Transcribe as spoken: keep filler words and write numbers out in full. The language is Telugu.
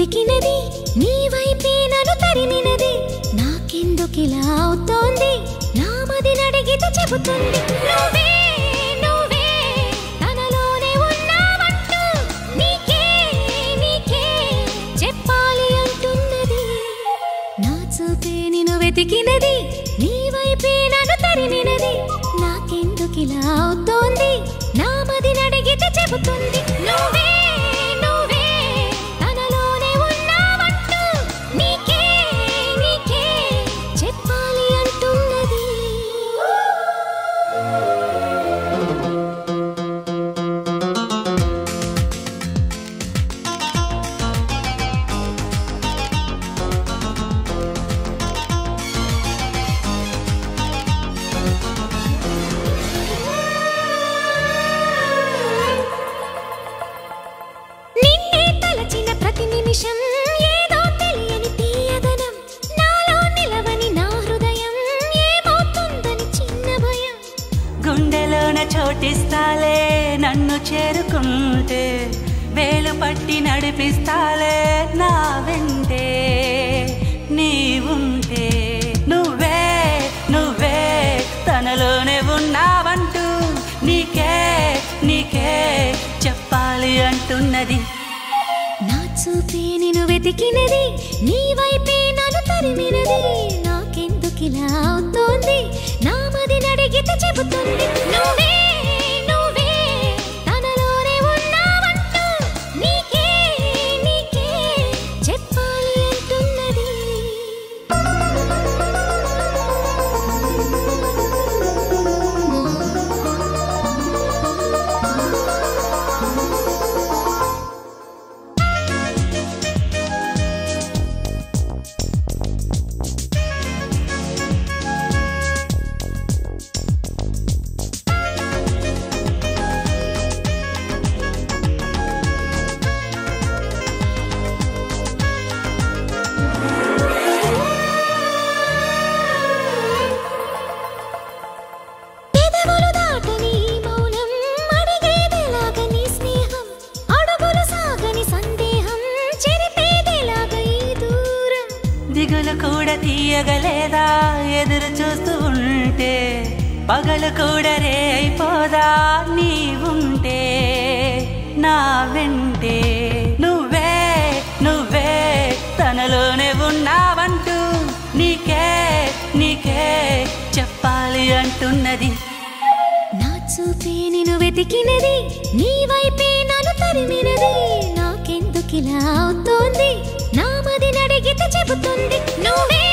వెతికినది నీ వైపే నన్ను తరిమినది నాకెందుకిలా అవుతోంది నా మదిని అడిగితే చెబుతుంది నువ్వే నువ్వే తనలోనే ఉన్నావంటూ నీకే నీకే చెప్పాలి అంటున్నది నా చూపే నిన్ను వెతికినది నీ వైపే నన్ను తరిమినది నాకెందుకిలా అవుతోంది నా మదిని అడిగితే చెబుతుంది నువ్వే నాకెందుకిలా అవుతోంది నా మదిని అడిగితే చెబుతుంది నువ్వే